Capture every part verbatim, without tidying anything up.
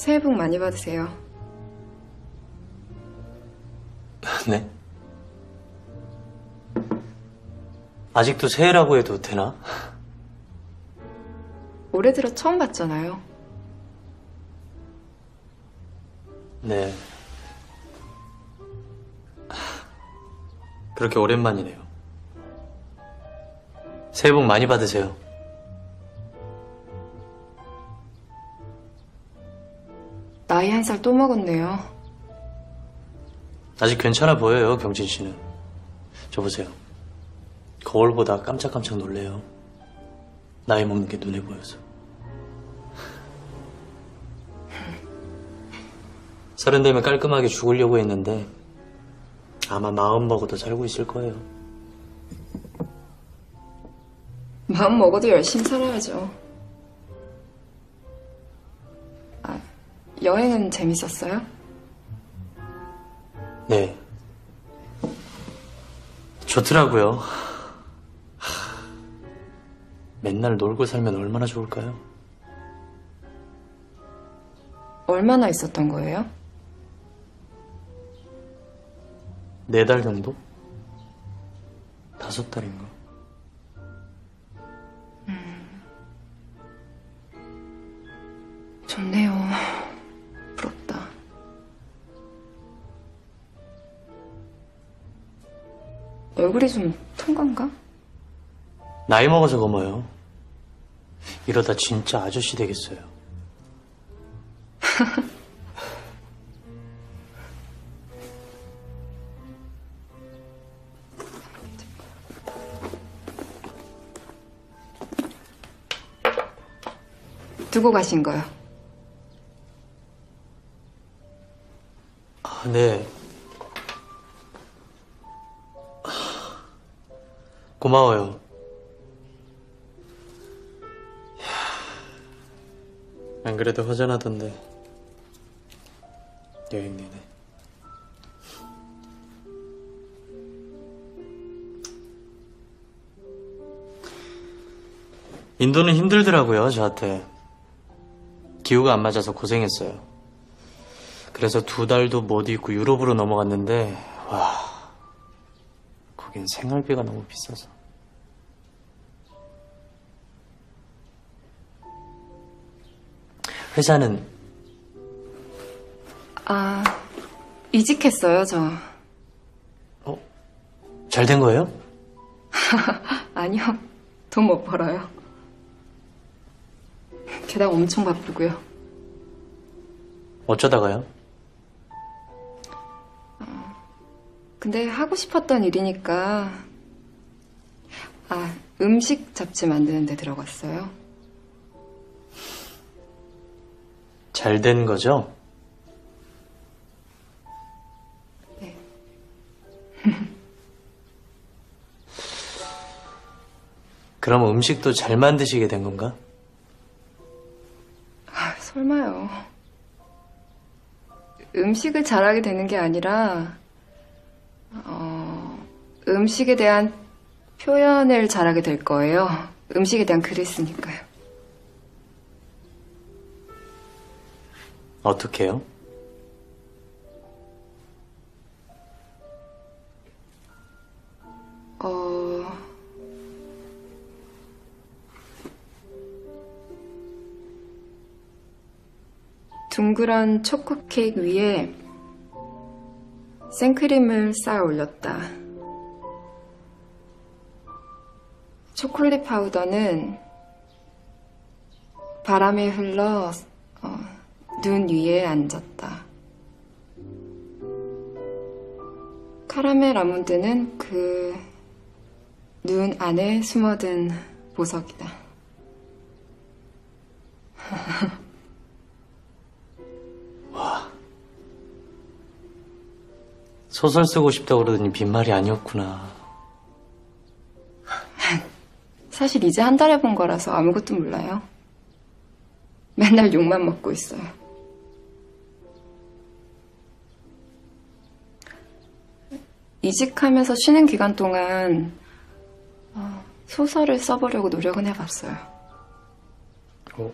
새해 복 많이 받으세요. 네? 아직도 새해라고 해도 되나? 올해 들어 처음 봤잖아요. 네. 그렇게 오랜만이네요. 새해 복 많이 받으세요. 나이 한 살 또 먹었네요. 아직 괜찮아 보여요, 경진 씨는. 저 보세요. 거울 보다 깜짝깜짝 놀래요. 나이 먹는 게 눈에 보여서. 서른 되면 깔끔하게 죽으려고 했는데 아마 마음 먹어도 살고 있을 거예요. 마음 먹어도 열심히 살아야죠. 아, 여행은 재밌었어요? 네. 좋더라고요. 맨날 놀고 살면 얼마나 좋을까요? 얼마나 있었던 거예요? 네 달 정도? 다섯 달인가? 음... 좋네요. 부럽다. 얼굴이 좀 통과인가? 나이 먹어서 검어요. 이러다 진짜 아저씨 되겠어요. 두고 가신 거요? 아, 네. 고마워요. 안 그래도 허전하던데 여행 내내. 인도는 힘들더라고요. 저한테 기후가 안 맞아서 고생했어요. 그래서 두 달도 못 있고 유럽으로 넘어갔는데, 와, 거긴 생활비가 너무 비싸서. 회사는? 아, 이직했어요, 저. 어? 잘 된 거예요? 아니요, 돈 못 벌어요. 게다가 엄청 바쁘고요. 어쩌다가요? 어, 근데 하고 싶었던 일이니까. 아, 음식 잡지 만드는 데 들어갔어요. 잘 된 거죠? 네. 그럼 음식도 잘 만드시게 된 건가? 아, 설마요. 음식을 잘하게 되는 게 아니라 어, 음식에 대한 표현을 잘하게 될 거예요. 음식에 대한 글을 쓰니까요. 어떻게요? 어... 둥그런 초코 케이크 위에 생크림을 쌓아 올렸다. 초콜릿 파우더는 바람에 흘러 어... 눈 위에 앉았다. 카라멜 아몬드는 그 눈 안에 숨어든 보석이다. 와, 소설 쓰고 싶다고 그러더니 빈말이 아니었구나. 사실 이제 한 달 해본 거라서 아무것도 몰라요. 맨날 욕만 먹고 있어요. 이직하면서 쉬는 기간 동안 소설을 써보려고 노력은 해봤어요. 어?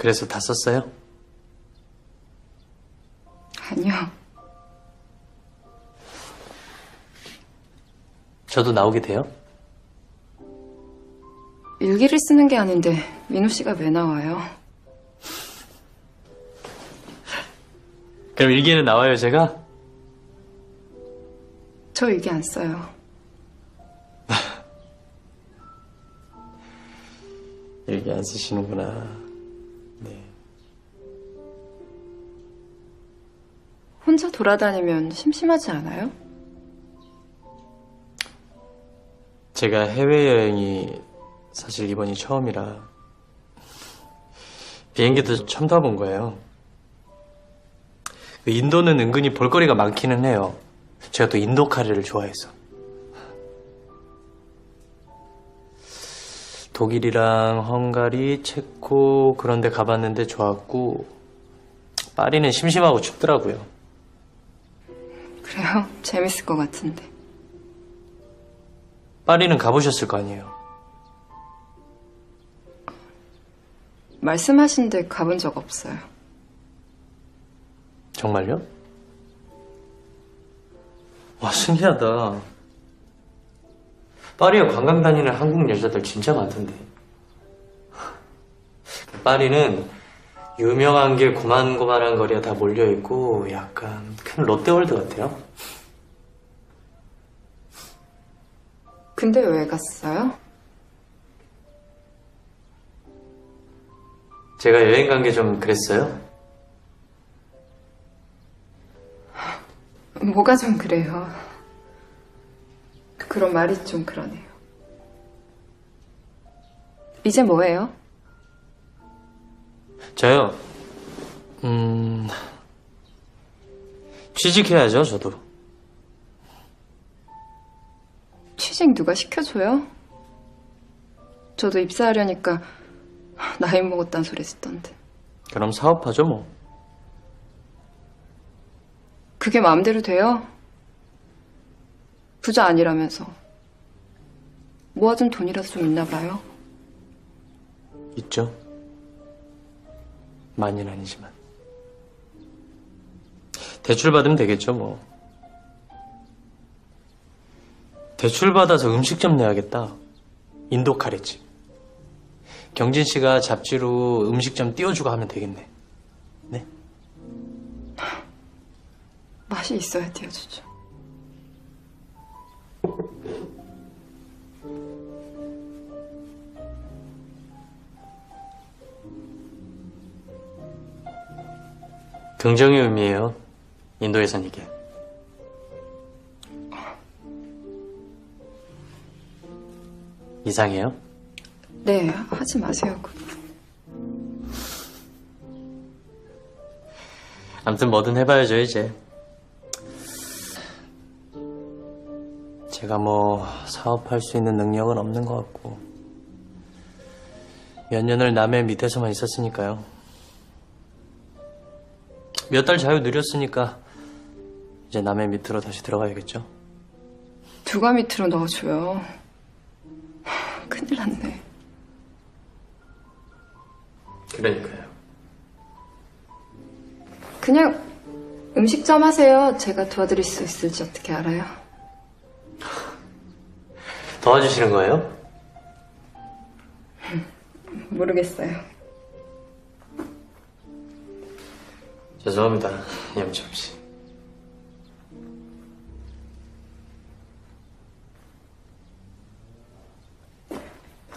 그래서 다 썼어요? 아니요. 저도 나오게 돼요? 일기를 쓰는 게 아닌데 민호 씨가 왜 나와요? 그럼 일기에는 나와요, 제가? 저 일기 안 써요. 일기 안 쓰시는구나. 네. 혼자 돌아다니면 심심하지 않아요? 제가 해외여행이 사실 이번이 처음이라 비행기도 처음 타본 거예요. 인도는 은근히 볼거리가 많기는 해요. 제가 또 인도 카레를 좋아해서. 독일이랑 헝가리, 체코 그런 데 가봤는데 좋았고 파리는 심심하고 춥더라고요. 그래요? 재밌을 것 같은데. 파리는 가보셨을 거 아니에요? 말씀하신 데 가본 적 없어요. 정말요? 와, 신기하다. 파리에 관광 다니는 한국 여자들 진짜 많던데. 파리는 유명한 게 고만고만한 거리에 다 몰려있고 약간 큰 롯데월드 같아요. 근데 왜 갔어요? 제가 여행 간 게 좀 그랬어요? 뭐가 좀 그래요? 그런 말이 좀 그러네요. 이제 뭐예요? 저요? 음... 취직해야죠, 저도. 취직 누가 시켜줘요? 저도 입사하려니까 나이 먹었단 소리 듣던데. 그럼 사업하죠 뭐. 그게 마음대로 돼요? 부자 아니라면서. 모아둔 돈이라도 좀 있나 봐요? 있죠. 많이는 아니지만. 대출 받으면 되겠죠 뭐. 대출 받아서 음식점 내야겠다. 인도 카레집. 경진 씨가 잡지로 음식점 띄워주고 하면 되겠네. 네? 맛이 있어야 띄워주죠. 긍정의 의미예요. 인도에선 이게. 이상해요? 네, 하지 마세요. 아무튼 뭐든 해봐야죠, 이제. 제가 뭐 사업할 수 있는 능력은 없는 것 같고 몇 년을 남의 밑에서만 있었으니까요. 몇 달 자유 누렸으니까 이제 남의 밑으로 다시 들어가야겠죠? 누가 밑으로 넣어줘요? 큰일 났네. 그러니까요. 그냥 음식점 하세요. 제가 도와드릴 수 있을지 어떻게 알아요? 도와주시는 거예요? 모르겠어요. 죄송합니다, 염치업 씨.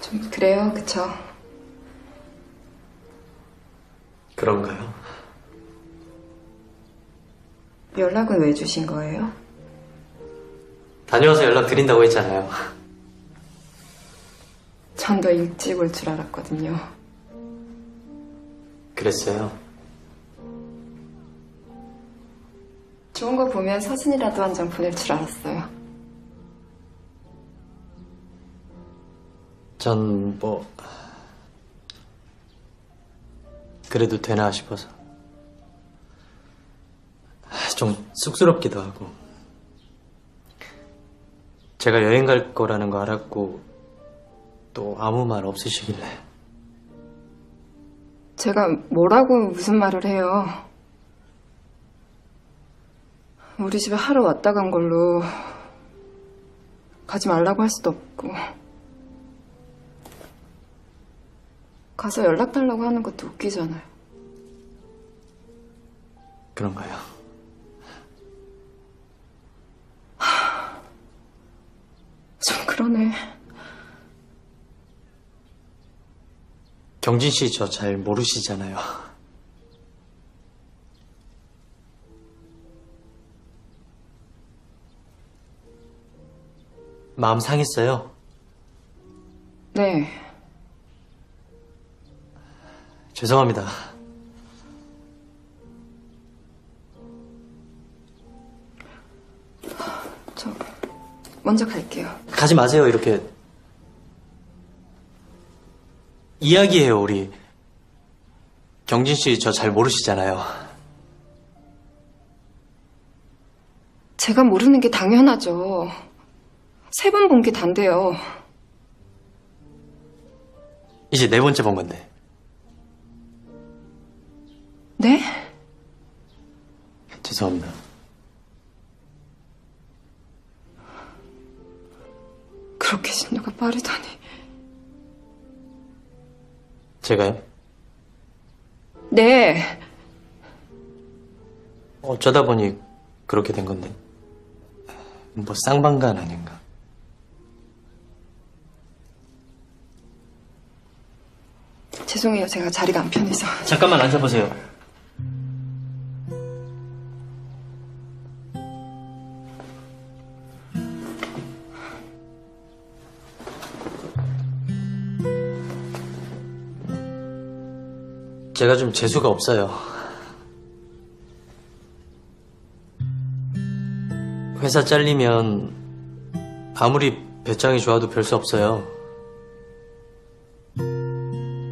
좀 그래요, 그쵸? 그런가요? 연락은 왜 주신 거예요? 다녀와서 연락드린다고 했잖아요. 전 더 일찍 올 줄 알았거든요. 그랬어요? 좋은 거 보면 사진이라도 한 장 보낼 줄 알았어요. 전 뭐... 그래도 되나 싶어서. 좀 쑥스럽기도 하고. 제가 여행 갈 거라는 거 알았고 또 아무 말 없으시길래. 제가 뭐라고 무슨 말을 해요. 우리 집에 하러 왔다 간 걸로 가지 말라고 할 수도 없고 가서 연락 달라고 하는 것도 웃기잖아요. 그런가요? 하... 좀 그러네. 경진 씨 저 잘 모르시잖아요. 마음 상했어요? 네. 죄송합니다. 저 먼저 갈게요. 가지 마세요. 이렇게 이야기해요. 우리 경진 씨 저 잘 모르시잖아요. 제가 모르는 게 당연하죠. 세 번 본 게 단데요. 이제 네 번째 본 건데. 네? 죄송합니다. 그렇게 진도가 빠르다니. 제가요? 네. 어쩌다 보니 그렇게 된 건데. 뭐 쌍방간 아닌가? 죄송해요. 제가 자리가 안 편해서. 잠깐만 앉아보세요. 제가 좀 재수가 없어요. 회사 잘리면 아무리 배짱이 좋아도 별 수 없어요.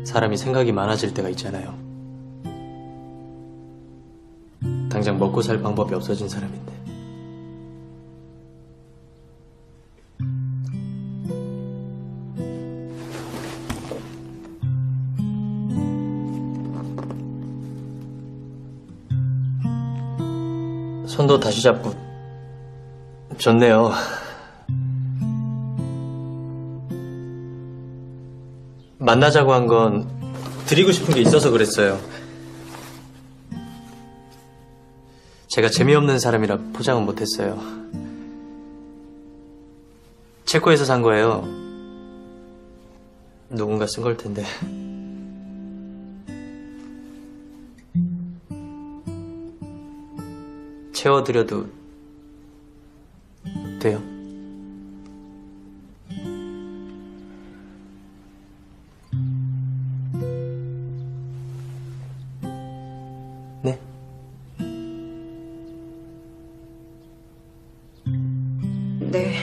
사람이 생각이 많아질 때가 있잖아요. 당장 먹고 살 방법이 없어진 사람인데. 손도 다시 잡고 좋네요. 만나자고 한 건 드리고 싶은 게 있어서 그랬어요. 제가 재미없는 사람이라 포장은 못했어요. 체코에서 산 거예요. 누군가 쓴 걸 텐데. 채워드려도 돼요? 네? 네.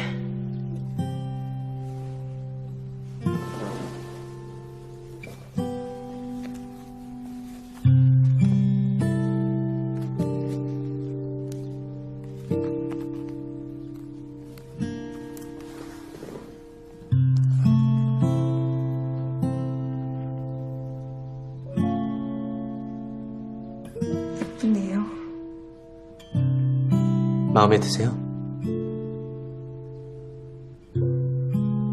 예쁘네요. 마음에 드세요?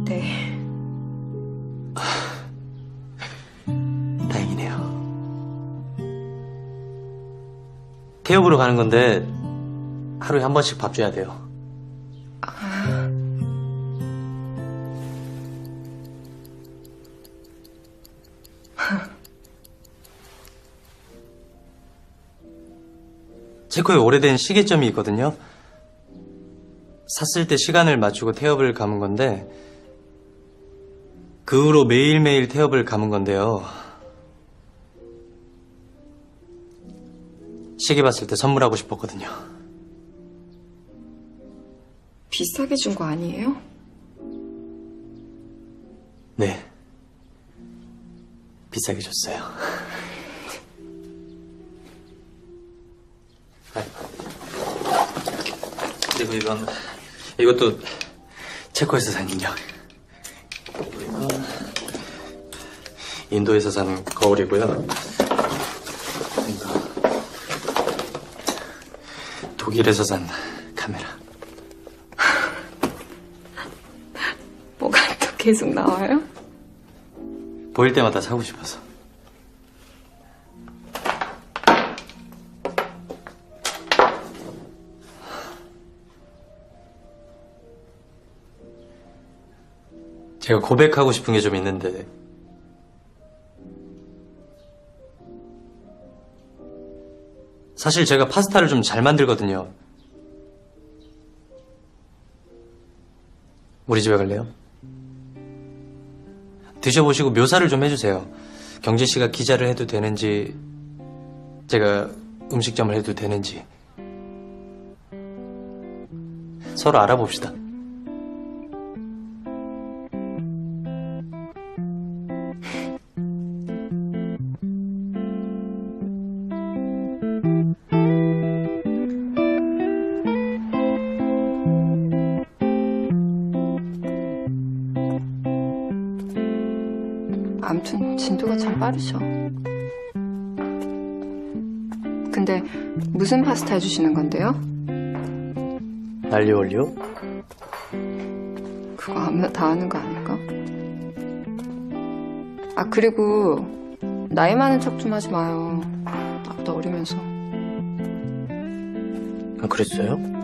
네. 다행이네요. 태엽으로 가는 건데 하루에 한 번씩 밥 줘야 돼요. 아... 체코에 오래된 시계점이 있거든요. 샀을 때 시간을 맞추고 태엽을 감은 건데 그 후로 매일매일 태엽을 감은 건데요. 시계 봤을 때 선물하고 싶었거든요. 비싸게 준 거 아니에요? 네. 비싸게 줬어요. 그리고 이건 이것도 체코에서 산 인형. 그리고 인도에서 사는 거울이고요. 독일에서 산 카메라. 뭐가 또 계속 나와요? 보일 때마다 사고 싶어서. 제가 고백하고 싶은 게 좀 있는데 사실 제가 파스타를 좀 잘 만들거든요. 우리 집에 갈래요? 드셔보시고 묘사를 좀 해주세요. 경진 씨가 기자를 해도 되는지 제가 음식점을 해도 되는지 서로 알아봅시다. 아무튼 진도가 참 빠르셔. 근데 무슨 파스타 해주시는 건데요? 알리오 올리오? 그거 아무나 다 하는 거 아닐까? 아 그리고 나이 많은 척 좀 하지 마요. 나보다 어리면서. 아 그랬어요?